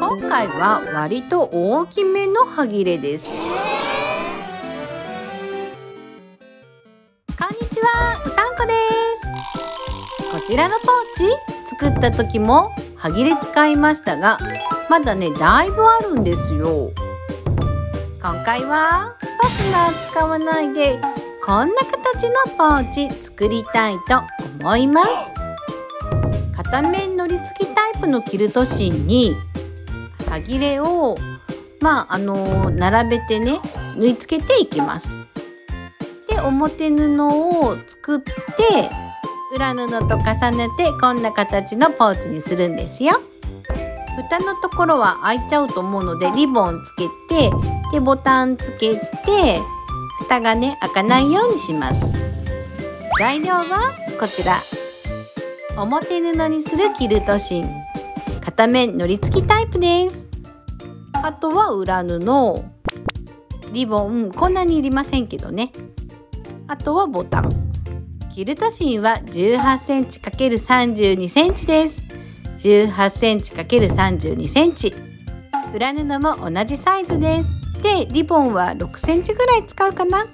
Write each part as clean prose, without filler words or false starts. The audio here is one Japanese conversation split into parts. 今回は割と大きめの歯切れです。こんにちは、うさんこです。こちらのポーチ作った時も歯切れ使いましたが、まだねだいぶあるんですよ。今回はファスナー使わないでこんな形のポーチ作りたいと思います。片面のり付きタイプのキルト芯に歯切れを並べてね縫い付けていきます。で、表布を作って裏布と重ねてこんな形のポーチにするんですよ。蓋のところは開いちゃうと思うのでリボンつけて、でボタンつけて蓋がね開かないようにします。材料はこちら、表布にするキルト芯、片面のり付きタイプです。あとは裏布、リボン、こんなにいりませんけどね。あとはボタン。キルト芯は 18cm×32cm です。18cm×32cm、 裏布も同じサイズです。で、リボンは 6cm ぐらい使うかな。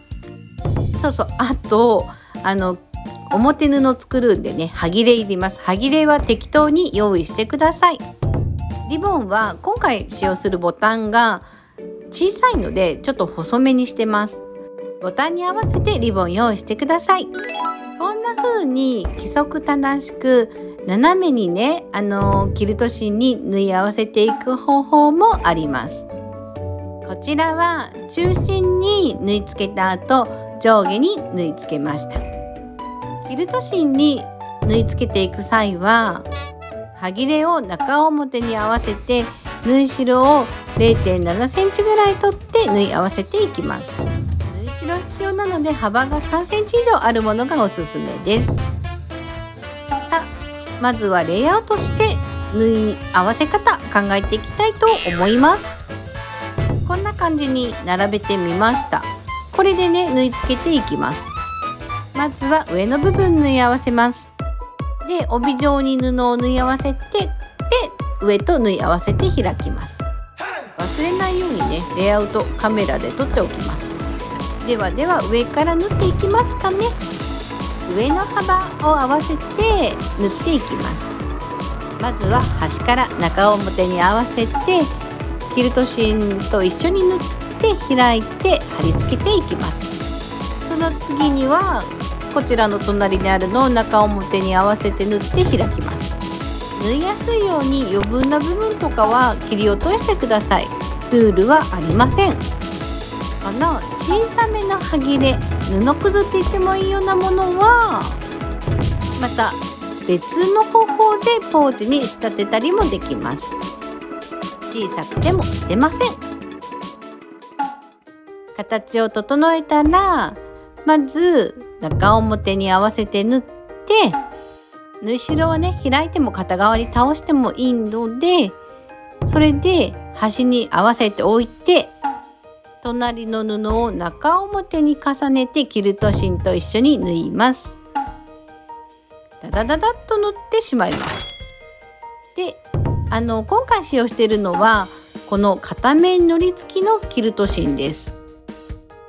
そうそう、あと表布作るんでね歯切れいります。歯切れは適当に用意してください。リボンは今回使用するボタンが小さいのでちょっと細めにしてます。ボタンに合わせてリボン用意してください。こんな風に規則正しく斜めにねキルト芯に縫い合わせていく方法もあります。こちらは中心に縫い付けた後上下に縫い付けました。キルト芯に縫い付けていく際は歯切れを中表に合わせて縫い代を 0.7cm ぐらい取って縫い合わせていきます。縫い代必要なので幅が 3cm 以上あるものがおすすめです。さあ、まずはレイアウトして縫い合わせ方考えていきたいと思います。こんな感じに並べてみました。これでね縫い付けていきます。まずは上の部分縫い合わせます。で、帯状に布を縫い合わせて、で上と縫い合わせて開きます。忘れないようにねレイアウトカメラで撮っておきます。では上から縫っていきますかね。上の幅を合わせて縫っていきます。まずは端から中表に合わせてキルト芯と一緒に縫って開いて貼り付けていきます。その次にはこちらの隣にあるのを中表に合わせて縫って開きます。縫いやすいように余分な部分とかは切り落としてください。ルールはありません。この小さめの歯切れ、布くずって言ってもいいようなものはまた別の方法でポーチに仕立てたりもできます。小さくても捨てません。形を整えたらまず中表に合わせて縫って、縫い代はね開いても片側に倒してもいいので、それで端に合わせておいて隣の布を中表に重ねてキルト芯と一緒に縫います。ダダダダッと縫ってしまいます。で、今回使用しているのはこの片面のり付きのキルト芯です。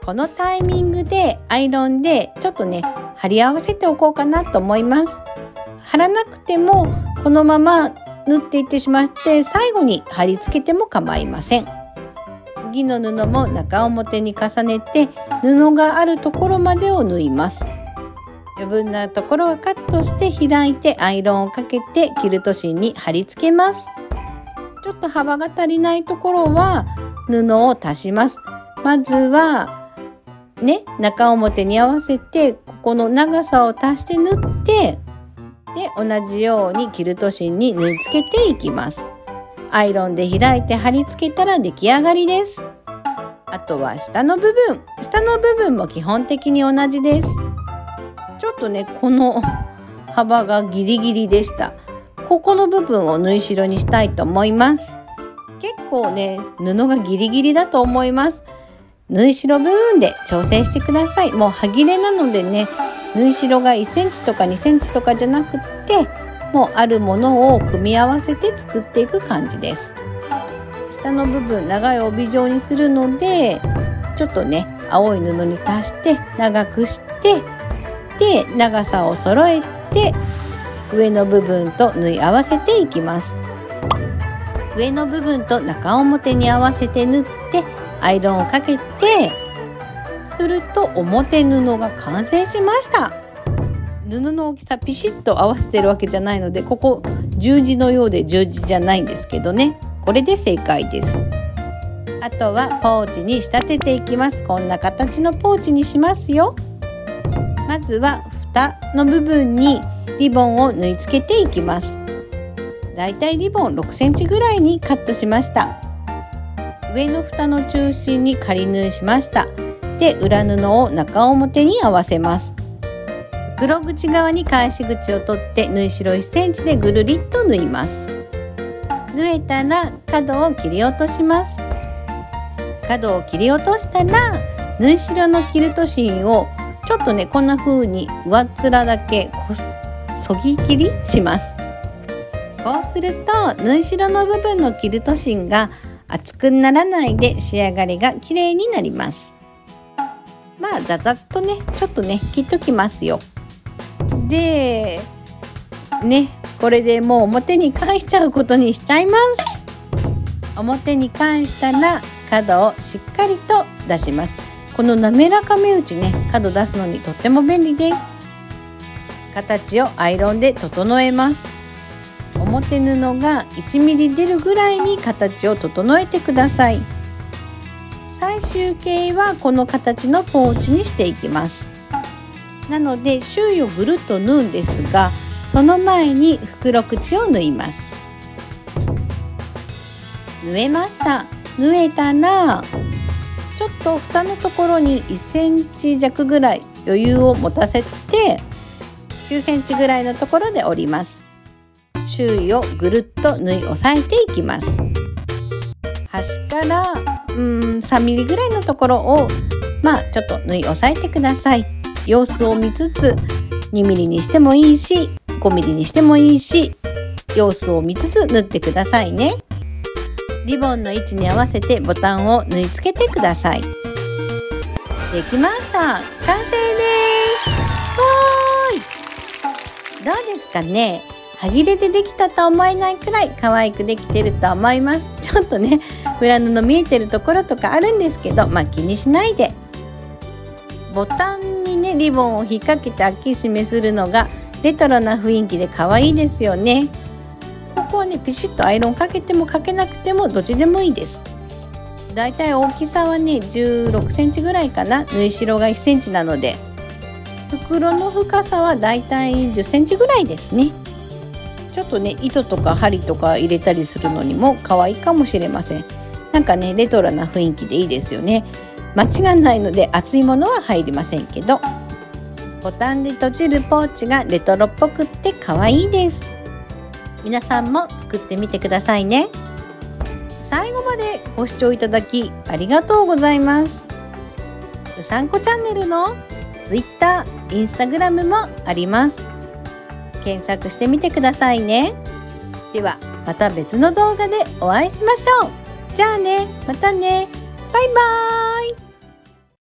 このタイミングでアイロンでちょっとね貼り合わせておこうかなと思います。貼らなくてもこのまま縫っていってしまって最後に貼り付けても構いません。次の布も中表に重ねて布があるところまでを縫います。余分なところはカットして開いてアイロンをかけてキルト芯に貼り付けます。ちょっと幅が足りないところは布を足します。まずはね、中表に合わせてここの長さを足して縫って、で同じようにキルト芯に縫い付けていきます。アイロンで開いて貼り付けたら出来上がりです。あとは下の部分も基本的に同じです。ちょっとねこの幅がギリギリでした。ここの部分を縫い代にしたいと思います。結構ね布がギリギリだと思います。縫い代部分で調整してください。もう歯切れなのでね縫い代が 1cm とか 2cm とかじゃなくって、もうあるものを組み合わせて作っていく感じです。下の部分長い帯状にするので、ちょっとね青い布に足して長くして、で長さを揃えて上の部分と縫い合わせていきます。上の部分と中表に合わせて縫ってアイロンをかけて、すると表布が完成しました。布の大きさピシッと合わせてるわけじゃないので、ここ十字のようで十字じゃないんですけどね、これで正解です。あとはポーチに仕立てていきます。こんな形のポーチにしますよ。まずは蓋の部分にリボンを縫い付けていきます。だいたいリボン6センチぐらいにカットしました。上の蓋の中心に仮縫いしました。で裏布を中表に合わせます。袋口側に返し口を取って縫い代1センチでぐるりっと縫います。縫えたら角を切り落とします。角を切り落としたら縫い代のキルト芯をちょっとねこんな風に上っ面だけそぎ切りします。こうすると縫い代の部分のキルト芯が厚くならないで仕上がりが綺麗になります。まあざざっとねちょっとね切っときますよ。でね、これでもう表に返しちゃうことにしちゃいます。表に返したら角をしっかりと出します。この滑らか目打ちね、角出すのにとっても便利です。形をアイロンで整えます。表布が1ミリ出るぐらいに形を整えてください。最終形はこの形のポーチにしていきます。なので周囲をぐるっと縫うんですが、その前に袋口を縫います。縫えました。縫えたらちょっと蓋のところに1センチ弱ぐらい余裕を持たせて、9センチぐらいのところで折ります。周囲をぐるっと縫い押さえていきます。端から3ミリぐらいのところをちょっと縫い押さえてください。様子を見つつ2ミリにしてもいいし5ミリにしてもいいし、様子を見つつ縫ってくださいね。リボンの位置に合わせてボタンを縫い付けてください。できました。完成です。わーい、どうですかね。はぎれでできたと思えないくらい可愛くできてると思います。ちょっとね裏布見えてるところとかあるんですけど、気にしないで。ボタンにねリボンを引っ掛けて開け閉めするのがレトロな雰囲気で可愛いですよね。ここはねピシッとアイロンかけてもかけなくてもどっちでもいいです。だいたい大きさはね16センチぐらいかな。縫い代が1センチなので袋の深さはだいたい10センチぐらいですね。ちょっとね糸とか針とか入れたりするのにも可愛いかもしれません。なんかねレトロな雰囲気でいいですよね。間違いないので熱いものは入りませんけど、ボタンで閉じるポーチがレトロっぽくって可愛いです。皆さんも作ってみてくださいね。最後までご視聴いただきありがとうございます。うさんこチャンネルの Twitter、Instagram もあります。検索してみてくださいね。ではまた別の動画でお会いしましょう。じゃあね、またね。バイバーイ。